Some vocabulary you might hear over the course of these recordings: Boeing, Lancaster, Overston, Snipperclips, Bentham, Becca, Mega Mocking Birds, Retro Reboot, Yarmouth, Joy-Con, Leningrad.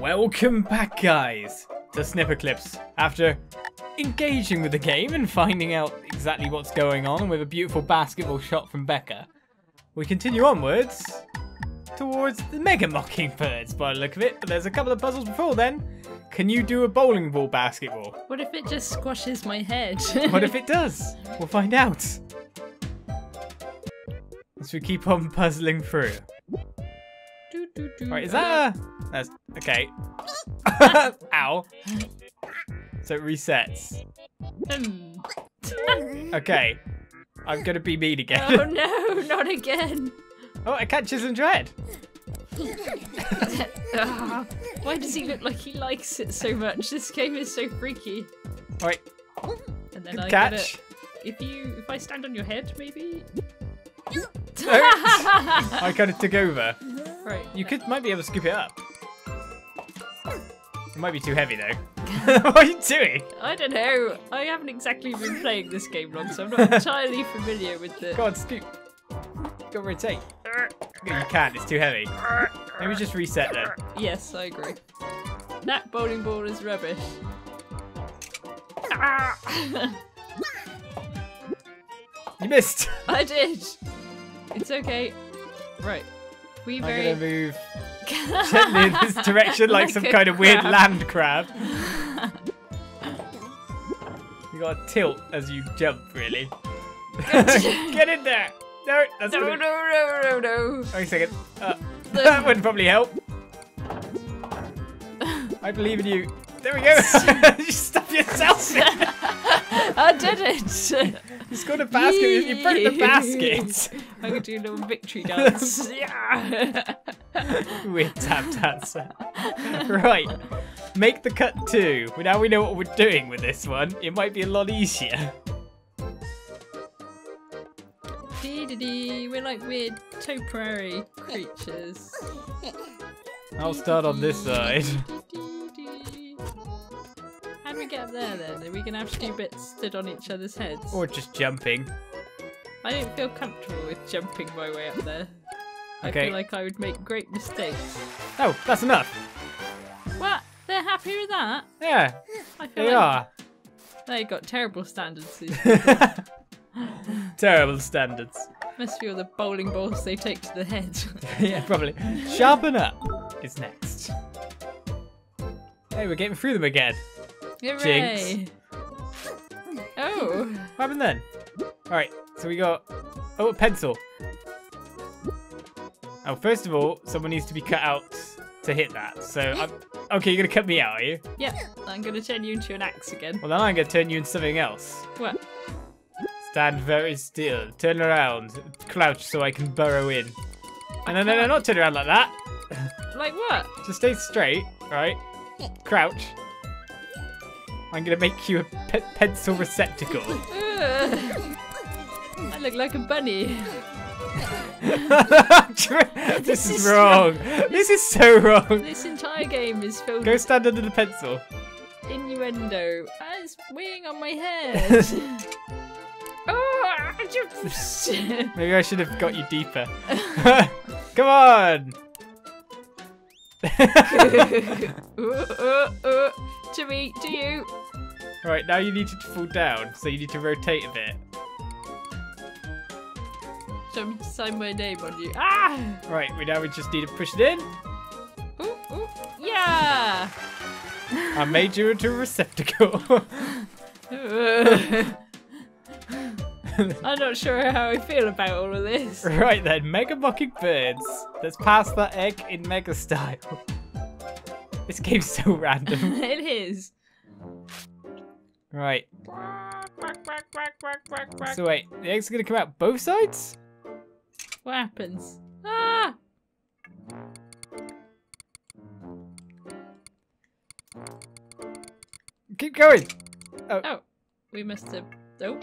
Welcome back, guys, to Snipperclips. After engaging with the game and finding out exactly what's going on, and with a beautiful basketball shot from Becca, we continue onwards towards the Mega Mocking Birds by the look of it, but there's a couple of puzzles before then. Can you do a bowling ball basketball? What if it just squashes my head? What if it does? We'll find out as we keep on puzzling through. Right, is that a... That's... Okay. Ow. So it resets. Okay. I'm gonna be mean again. Oh no, not again. Oh, it catches and dread. Why does he look like he likes it so much? This game is so freaky. Alright. And then I catch. If I stand on your head, maybe? I kind of took over. Right. You might be able to scoop it up. It might be too heavy though. What are you doing? I don't know. I haven't exactly been playing this game long, so I'm not entirely familiar with the... Go on, scoop. Go rotate. No, you can't. It's too heavy. Maybe just reset then. Yes, I agree. That bowling ball is rubbish. You missed. I did. It's okay. Right. I'm gonna move gently in this direction like some kind of weird land crab. You gotta tilt as you jump, really. Get in there! No, that's not good. No. Wait a second. That wouldn't probably help. I believe in you. There we go. You stuff yourself in. I did it. You scored a basket. You broke the basket. I could do a little victory dance. Weird tap dancer. Right. Make the cut too. Well, now we know what we're doing with this one. It might be a lot easier. We're like weird topiary creatures. I'll start on this side. How do we get up there then? Are we going to have to do bits stood on each other's heads? Or just jumping. I don't feel comfortable with jumping my way up there. Okay. I feel like I would make great mistakes. Oh, that's enough. What? They're happy with that? Yeah, they are. They got terrible standards. These people. Terrible standards. Must be all the bowling balls they take to the head. Yeah, probably. Sharpen up is next. Hey, we're getting through them again. Hooray. Jinx. Oh. What happened then? Alright, so we got... Oh, a pencil. Oh, first of all, someone needs to be cut out to hit that. So, okay, you're going to cut me out, are you? Yep, I'm going to turn you into an axe again. Well, then I'm going to turn you into something else. What? Stand very still. Turn around. Crouch so I can burrow in. No, not turn around like that. Like what? Just stay straight, right? Crouch. I'm going to make you a pencil receptacle. I look like a bunny. this is wrong. This is so wrong. This entire game is filled. Go stand under the pencil. Innuendo. It's weighing on my head. Maybe I should have got you deeper. Come on! To me, to you. Alright, now you need to fall down, so you need to rotate a bit. So I'm to sign my name on you. Ah! Right, now we just need to push it in. Ooh, ooh. Yeah! I made you into a receptacle. I'm not sure how I feel about all of this. Right then, Mega Mocking Birds. Let's pass that egg in Mega style. This game's so random. It is. Right. So wait, the egg's gonna come out both sides? What happens? Ah! Keep going! Oh. We must have... Oh.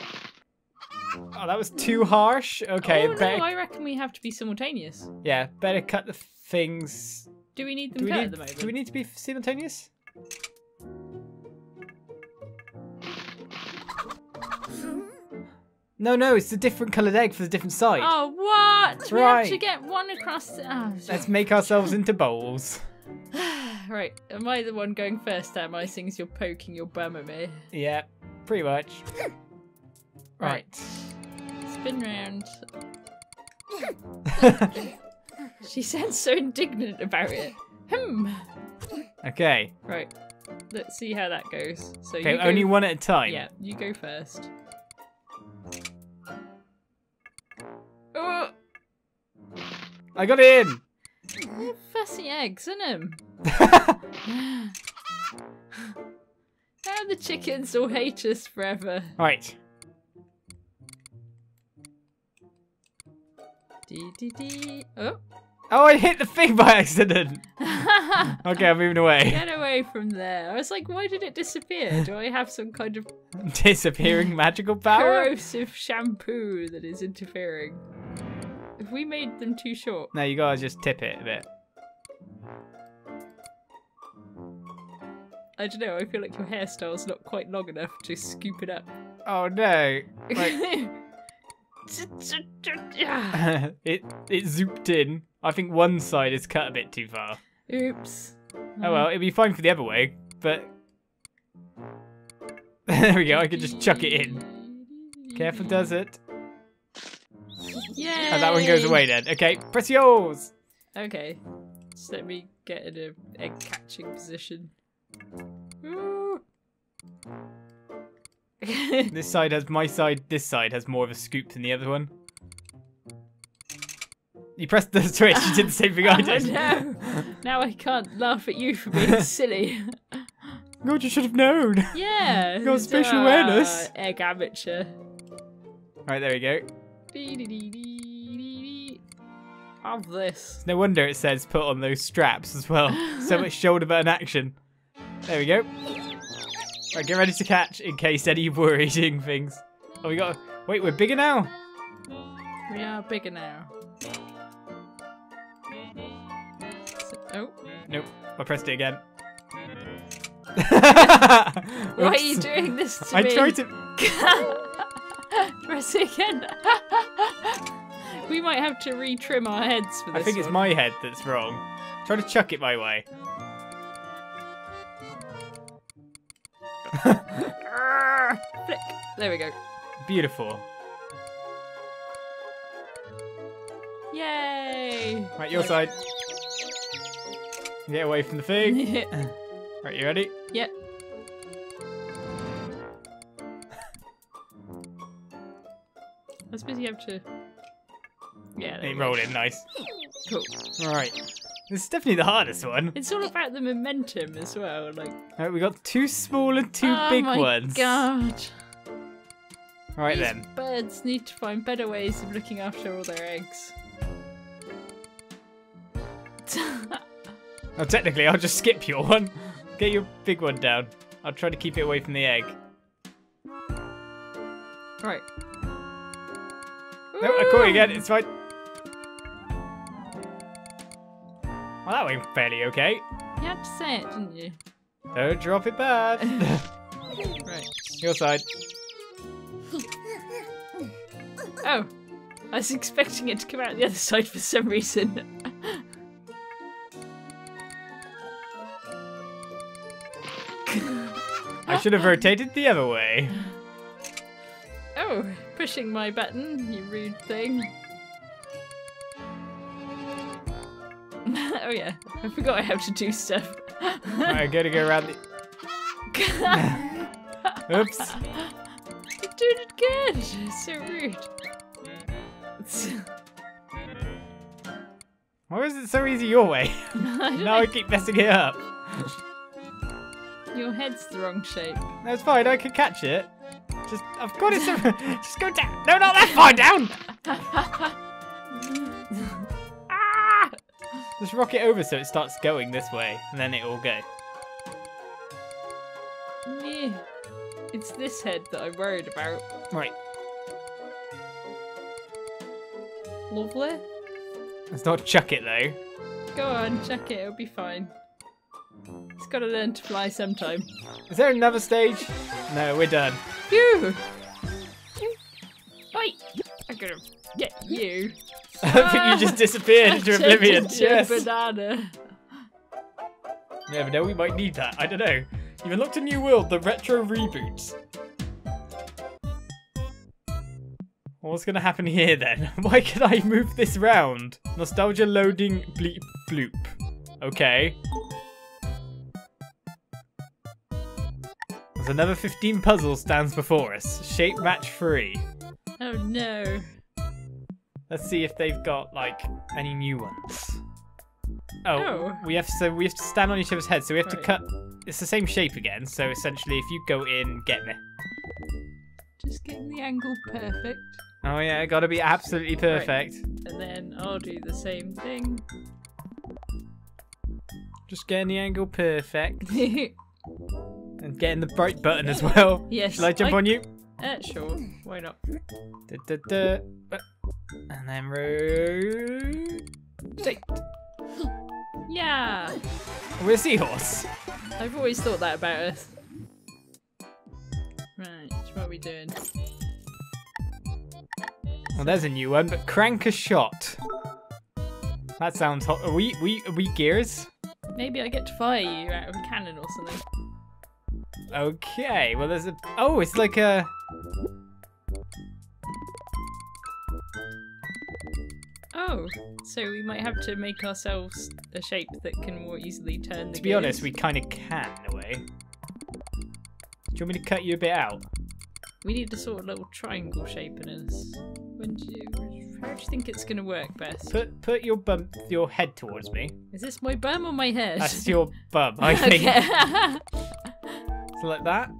Oh, that was too harsh. Okay, no, I reckon we have to be simultaneous. Yeah, better cut the things. Do we need them cut at the moment? Do we need to be simultaneous? No, it's a different coloured egg for the different side. Oh, what? Right. We have to get one across. Let's make ourselves into bowls. Right, am I the one going first, am I? Since you're poking your bum at me. Yeah, pretty much. Right. Spin round. She sounds so indignant about it. Hmm. Okay. Right. Let's see how that goes. So okay, only one at a time. Yeah, you go first. Oh. I got it in. They're fussy eggs, isn't them? Now the chickens will hate us forever. Right. Oh. Oh, I hit the thing by accident. Okay, I'm moving away. Get away from there. I was like, why did it disappear? Do I have some kind of... disappearing magical power? Corrosive shampoo that is interfering. Have we made them too short? No, you gotta just tip it a bit. I don't know, I feel like your hairstyle's not quite long enough to scoop it up. Oh no. Like... it zooped in. I think one side is cut a bit too far. Oops. Oh well, it'd be fine for the other way, but... There we go, I could just chuck it in. Careful does it. Yay! And that one goes away then. Okay, press yours! Okay, just let me get in an egg catching position. Ooh. This side has my side, this side has more of a scoop than the other one. You pressed the switch, you did the same thing I did. No. Now I can't laugh at you for being silly. God, you should have known. Yeah. You got spatial awareness. Egg amateur. Right, there we go. Have this. No wonder it says put on those straps as well. So much shoulder button action. There we go. Right, get ready to catch in case any were eating things. Oh, we got. Wait, we're bigger now? We are bigger now. Oh. Nope, I pressed it again. Why are you doing this to me? I tried to. Press it again. We might have to retrim our heads for this. I think it's my head that's wrong. Try to chuck it my way. Flick. There we go. Beautiful. Yay! Right, your side. Get away from the thing. Yeah. Right, you ready? Yep. I suppose you have to. Yeah. It rolled in nice. Cool. All right. This is definitely the hardest one. It's all about the momentum as well. Like. All right, we got two small and two big ones. Oh my god. All right then. Birds need to find better ways of looking after all their eggs. Oh, technically, I'll just skip your one. Get your big one down. I'll try to keep it away from the egg. Right. No, I caught it again. It's fine. Well, that went fairly okay. You had to say it, didn't you? Don't drop it bad. Right. Your side. Oh. I was expecting it to come out the other side for some reason. I should have rotated the other way. Oh, pushing my button, you rude thing. Oh yeah, I forgot how to do stuff. I gotta go around the... Oops. You did it good! So rude. Why is it so easy your way? Now I keep messing it up. Your head's the wrong shape. That's fine, I can catch it. Just, I've got it somewhere. Just go down. No, not that far down. Ah! Just rock it over so it starts going this way, and then it will go. Yeah. It's this head that I'm worried about. Right. Lovely. Let's not chuck it though. Go on, chuck it, it'll be fine. It's got to learn to fly sometime. Is there another stage? No, we're done. Phew! Oi! I'm gonna get you. I think you just disappeared into oblivion. Yes. Banana. Never know, we might need that. I don't know. You've unlocked a new world, the Retro Reboot. What's going to happen here then? Why can I move this round? Nostalgia loading bleep bloop. Okay. There's another 15 puzzles stands before us. Shape match 3. Oh no. Let's see if they've got like any new ones. Oh. We have to stand on each other's heads. So we have to cut. It's the same shape again. So essentially, if you go in, get me. Just getting the angle perfect. Oh yeah, gotta be absolutely perfect. Right. And then I'll do the same thing. Just getting the angle perfect. And getting the bright button as well. Yes. Shall I jump on you? Sure. Why not? Da, da, da. And then rotate. Yeah. We're a seahorse. I've always thought that about us. Right. What are we doing? Well, there's a new one, but crank a shot. That sounds hot. Are we gears? Maybe I get to fire you out of a cannon or something. Okay, well there's a... Oh, it's like a... Oh, so we might have to make ourselves a shape that can more easily turn the gears. To be honest, we kind of can, in a way. Do you want me to cut you a bit out? We need a sort of little triangle shape in us. How do you think it's going to work best? Put your bum, your head towards me. Is this my bum or my head? That's your bum, I think. So like that.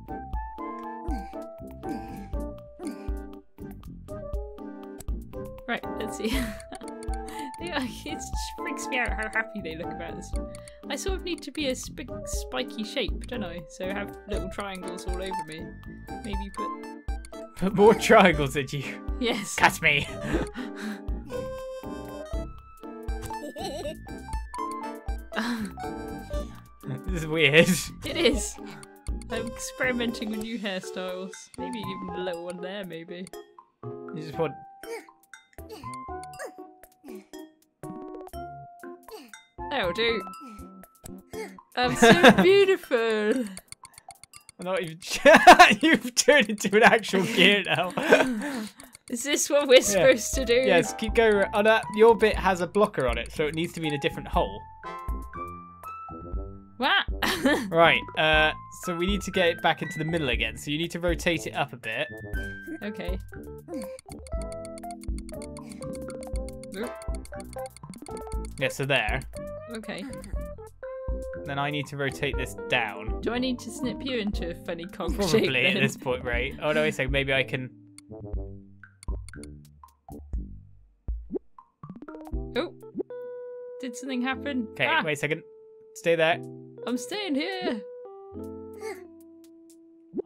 Right, let's see. It freaks me out how happy they look about this. I sort of need to be a spiky shape, don't I? So have little triangles all over me. Maybe put more triangles at you. Yes. Catch me. This is weird. It is. I'm experimenting with new hairstyles. Maybe even a little one there. Maybe. You just want. That'll do. I'm so beautiful. Not even... You've turned into an actual gear now. Is this what we're supposed to do? Yes, keep going. Oh, no, your bit has a blocker on it, so it needs to be in a different hole. What? Right, so we need to get it back into the middle again, so you need to rotate it up a bit. Okay. Yeah, so there. Okay. Then I need to rotate this down. Do I need to snip you into a funny conch shape? Probably at this point, right? Oh no, wait a second, maybe I can... Oh! Did something happen? Okay, wait a second. Stay there. I'm staying here!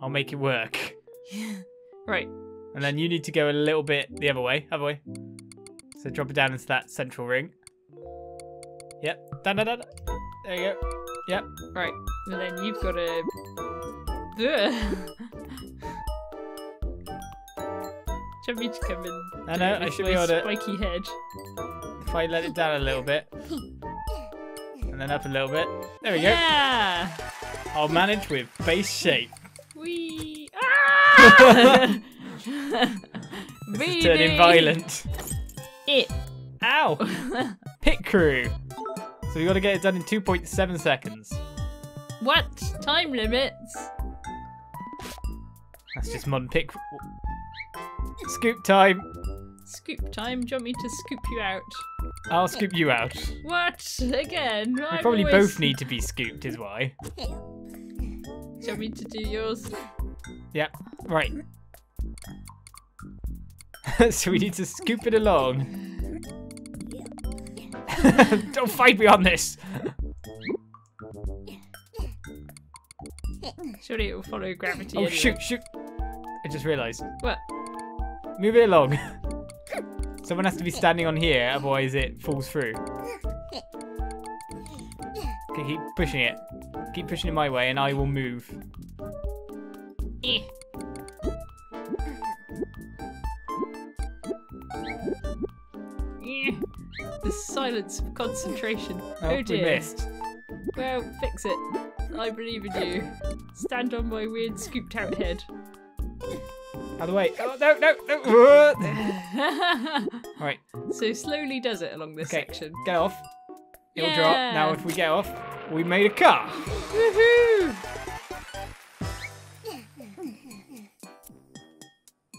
I'll make it work. Yeah. Right. And then you need to go a little bit the other way. Other way. So drop it down into that central ring. Yep. Dun, dun, dun. There you go. Yep. Right. And then you've got to... Do you want me to come in? I know. I should be able to... Spiky head. If I let it down a little bit. And then up a little bit. There we go. Yeah! I'll manage with base shape. Wee! Ah! This is turning violent. It. Ow! Pit crew. So we got to get it done in 2.7 seconds. What? Time limits? That's just modern pit crew. Scoop time. Scoop time? Do you want me to scoop you out? I'll scoop you out. What? Again? We probably both need to be scooped is why. Do you want me to do yours? Yep. Right. So we need to scoop it along. Don't fight me on this! Surely it will follow gravity. Oh, anyway. Shoot! I just realised. What? Move it along. Someone has to be standing on here, otherwise it falls through. Okay, keep pushing it. Keep pushing it my way and I will move. Eh. The silence of concentration. Oh, dear. We missed. Well, fix it. I believe in you. Stand on my weird scooped out head. Out of the way. Oh, no, no, no. Alright. So slowly does it along this section. Get off. It'll drop. Now if we get off, we made a car. Woohoo!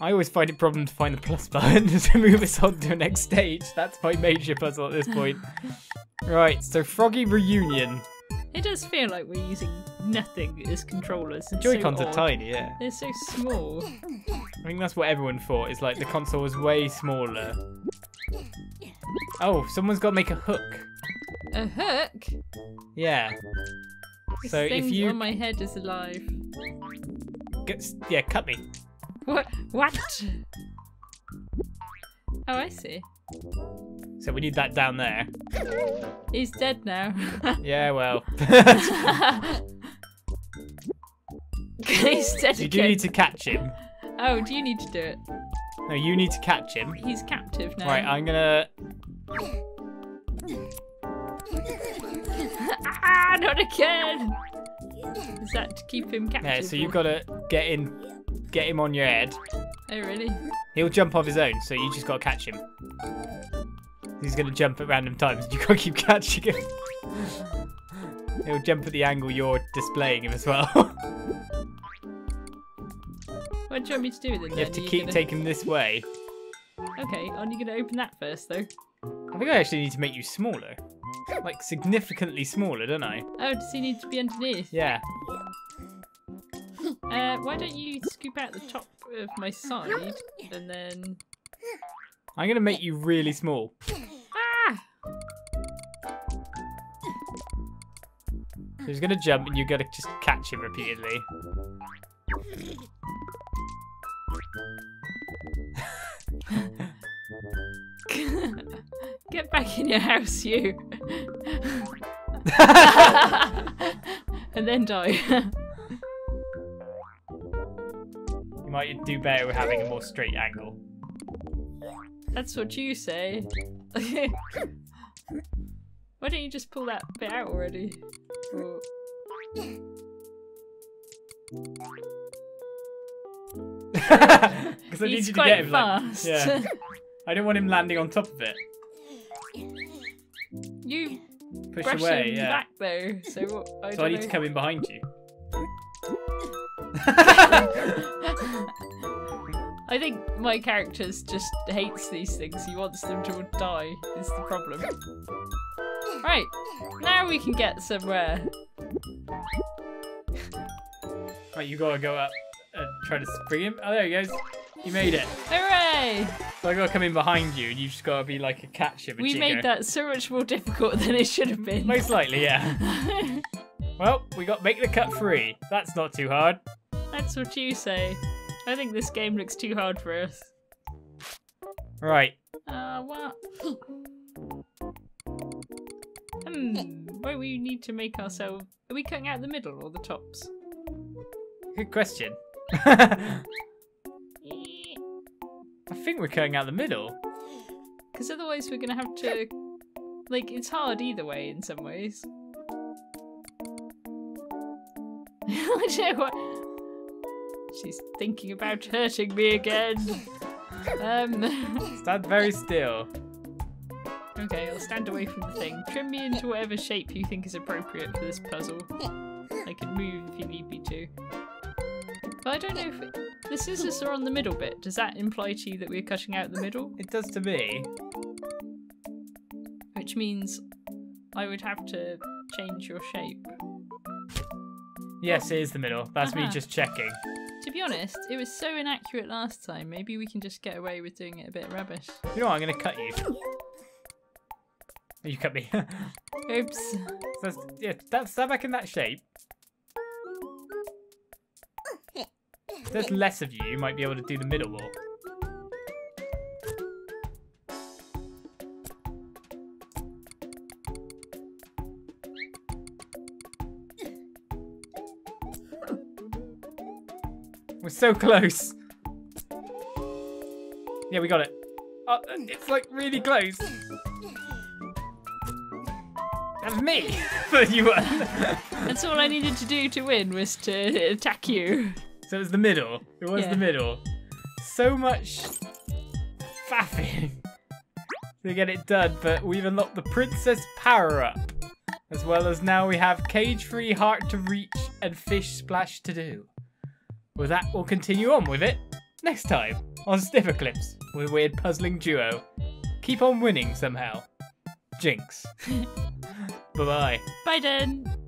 I always find it a problem to find the plus button to move us on to the next stage. That's my major puzzle at this point. Right, so Froggy Reunion. It does feel like we're using nothing as controllers. The Joy-Cons are tiny, yeah. They're so small. I think that's what everyone thought, is like the console was way smaller. Oh, someone's got to make a hook. A hook? Yeah. This so thing if you on my head is alive. Yeah, cut me. What? What? Oh, I see. So we need that down there. He's dead now. Yeah, well. He's dead again. You do need to catch him. Oh, do you need to do it? No, you need to catch him. He's captive now. Right, I'm gonna... Ah, not again! Is that to keep him captive? Yeah, so you've got to get in... Get him on your head. Oh, really? He'll jump off his own, so you just gotta catch him. He's gonna jump at random times, and you gotta keep catching him. He'll jump at the angle you're displaying him as well. What do you want me to do with him? You have to keep taking him this way. Okay, aren't you gonna open that first, though? I think I actually need to make you smaller. Like, significantly smaller, don't I? Oh, does he need to be underneath? Yeah. Why don't you scoop out the top of my side, and then... I'm going to make you really small. Ah! So he's going to jump, and you're going to just catch him repeatedly. Get back in your house, you. And then die. You might do better with having a more straight angle. That's what you say. Why don't you just pull that bit out already? Or... Because I need you to get him fast. Like, yeah. I don't want him landing on top of it. You push brush away, him back though. So, what, I need to come in behind you. I think my character just hates these things. He wants them to die, is the problem. Right, now we can get somewhere. Right, you gotta go up and try to spring him. Oh, there he goes. You made it. Hooray! So I gotta come in behind you, and you just gotta be like a catch him. We made that so much more difficult than it should have been. Most likely, yeah. Well, we got make the cut free. That's not too hard. That's what you say. I think this game looks too hard for us. Right. What? Why we need to make ourselves... Are we cutting out the middle or the tops? Good question. I think we're cutting out the middle. Because otherwise we're going to have to... Like, it's hard either way in some ways. I don't know what... She's thinking about hurting me again. Stand very still. Okay, I'll stand away from the thing. Trim me into whatever shape you think is appropriate for this puzzle. I can move if you need me to. But I don't know if... The scissors are on the middle bit. Does that imply to you that we're cutting out the middle? It does to me. Which means I would have to change your shape. Yes, it is the middle. That's me just checking. To be honest, it was so inaccurate last time. Maybe we can just get away with doing it a bit rubbish. You know what? I'm going to cut you. You cut me. Oops. So, yeah, stand back in that shape. If there's less of you, you might be able to do the middle wall. So close. Yeah, we got it. It's like really close. me that you won. That's all I needed to do to win was to attack you. So it was the middle. It was the middle. So much faffing to get it done, but we've unlocked the Princess power-up. As well as now we have cage-free, heart to reach, and fish splash to do. Well, that will continue on with it next time on Snipperclips with a weird puzzling duo. Keep on winning somehow. Jinx. Bye-bye. Bye, Dan.